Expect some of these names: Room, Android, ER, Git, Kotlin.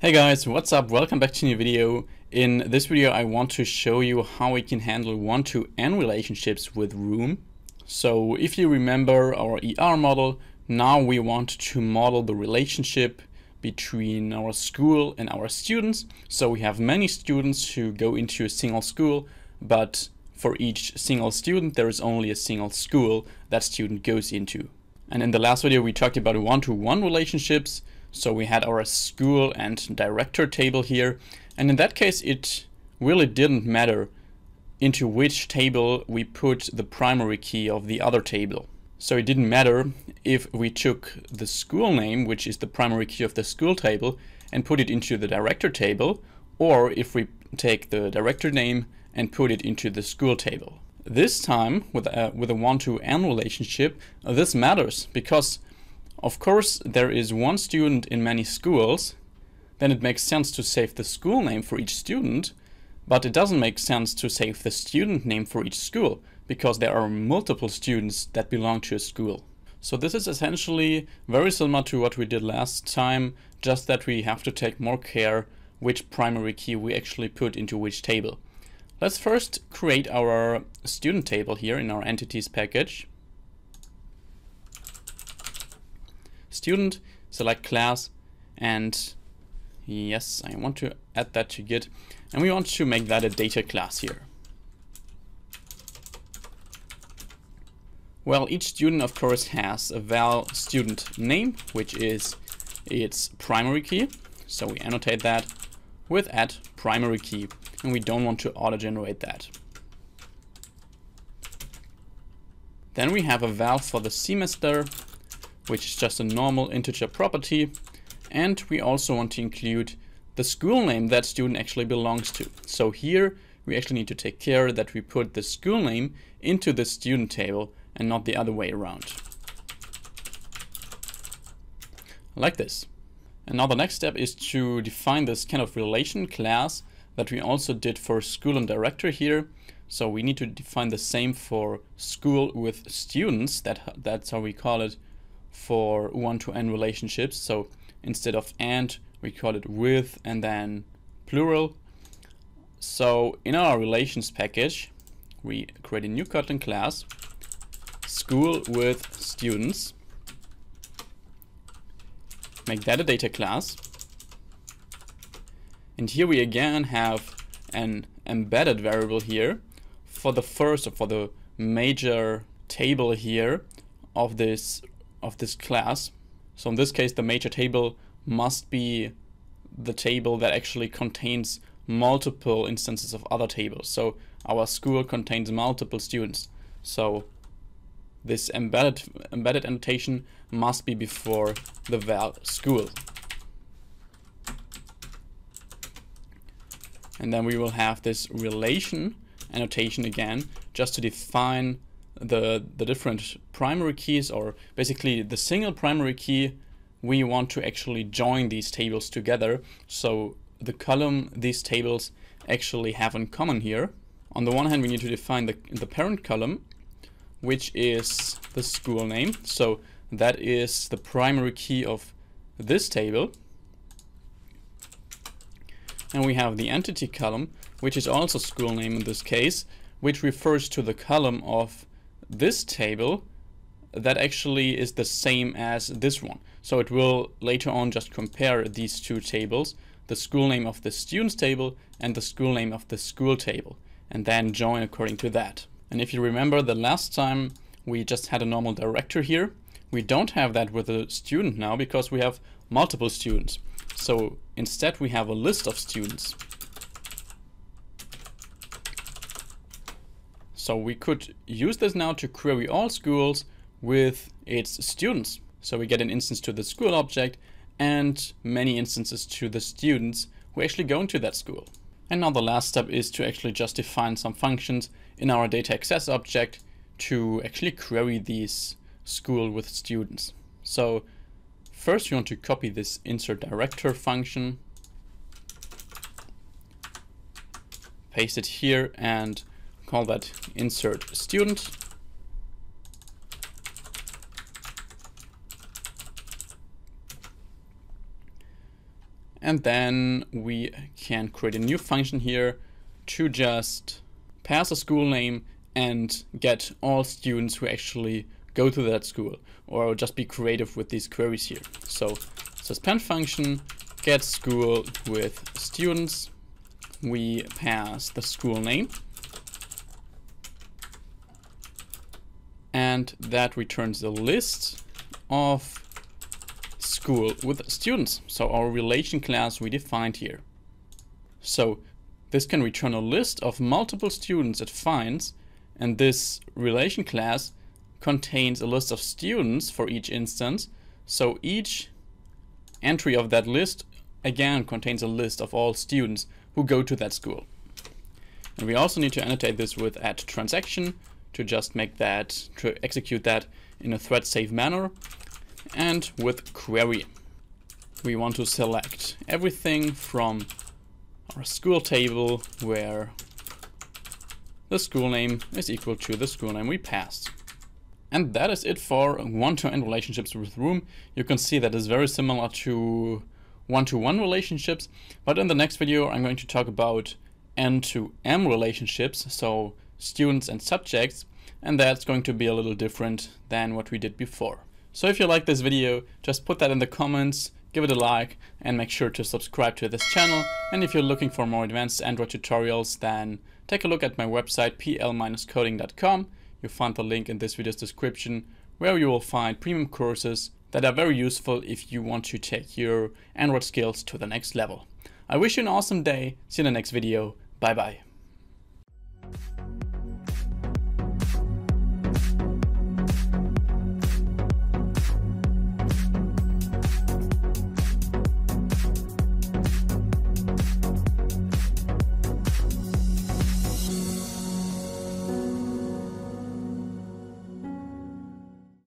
Hey guys, what's up? Welcome back to a new video. In this video I want to show you how we can handle one-to-n relationships with Room. So if you remember our ER model, now we want to model the relationship between our school and our students. So we have many students who go into a single school, but for each single student there is only a single school that student goes into. And in the last video we talked about one-to-one relationships. So we had our school and director table here, and in that case it really didn't matter into which table we put the primary key of the other table. So it didn't matter if we took the school name, which is the primary key of the school table, and put it into the director table, or if we take the director name and put it into the school table. This time with a one-to-n relationship, this matters because of course, there is one student in many schools, then it makes sense to save the school name for each student, but it doesn't make sense to save the student name for each school, because there are multiple students that belong to a school. So this is essentially very similar to what we did last time, just that we have to take more care which primary key we actually put into which table. Let's first create our student table here in our entities package. Student, select class, and yes, I want to add that to Git, and we want to make that a data class here. Well, each student of course has a val student name, which is its primary key, so we annotate that with add primary key, and we don't want to auto-generate that. Then we have a val for the semester, which is just a normal integer property, and we also want to include the school name that student actually belongs to. So here we actually need to take care that we put the school name into the student table and not the other way around. Like this. And now the next step is to define this kind of relation class that we also did for school and director here. So we need to define the same for school with students, that's how we call it for one-to-n relationships. So instead of and, we call it with and then plural. So in our relations package, we create a new Kotlin class, school with students. Make that a data class. And here we again have an embedded variable here for the first or for the major table here of this class. So in this case the major table must be the table that actually contains multiple instances of other tables. So our school contains multiple students. So this embedded annotation must be before the val school. And then we will have this relation annotation again just to define the different primary keys, or basically the single primary key. We want to actually join these tables together, so the column these tables actually have in common here. On the one hand we need to define the parent column, which is the school name, so that is the primary key of this table. And we have the entity column, which is also school name in this case, which refers to the column of this table that actually is the same as this one. So it will later on just compare these two tables, the school name of the students table and the school name of the school table, and then join according to that. And if you remember the last time we just had a normal director here, we don't have that with a student now because we have multiple students. So instead we have a list of students. So we could use this now to query all schools with its students. So we get an instance to the school object and many instances to the students who actually go into that school. And now the last step is to actually just define some functions in our data access object to actually query these school with students. So first we want to copy this insert director function, paste it here, and call that insert student. And then we can create a new function here to just pass a school name and get all students who actually go to that school, or just be creative with these queries here. So suspend function, get school with students. We pass the school name. And that returns the list of school with students. So our relation class we defined here. So this can return a list of multiple students it finds, and this relation class contains a list of students for each instance. So each entry of that list again contains a list of all students who go to that school. And we also need to annotate this with @transaction to just make that, to execute that in a thread safe manner. And with query, we want to select everything from our school table where the school name is equal to the school name we passed. And that is it for one-to-end relationships with Room. You can see that is very similar to one-to-one relationships, but in the next video I'm going to talk about N-to-M relationships, so students and subjects, and that's going to be a little different than what we did before. So if you like this video, just put that in the comments, give it a like, and make sure to subscribe to this channel. And if you're looking for more advanced Android tutorials, then take a look at my website pl-coding.com. You'll find the link in this video's description, where you will find premium courses that are very useful if you want to take your Android skills to the next level. I wish you an awesome day. See you in the next video. Bye bye.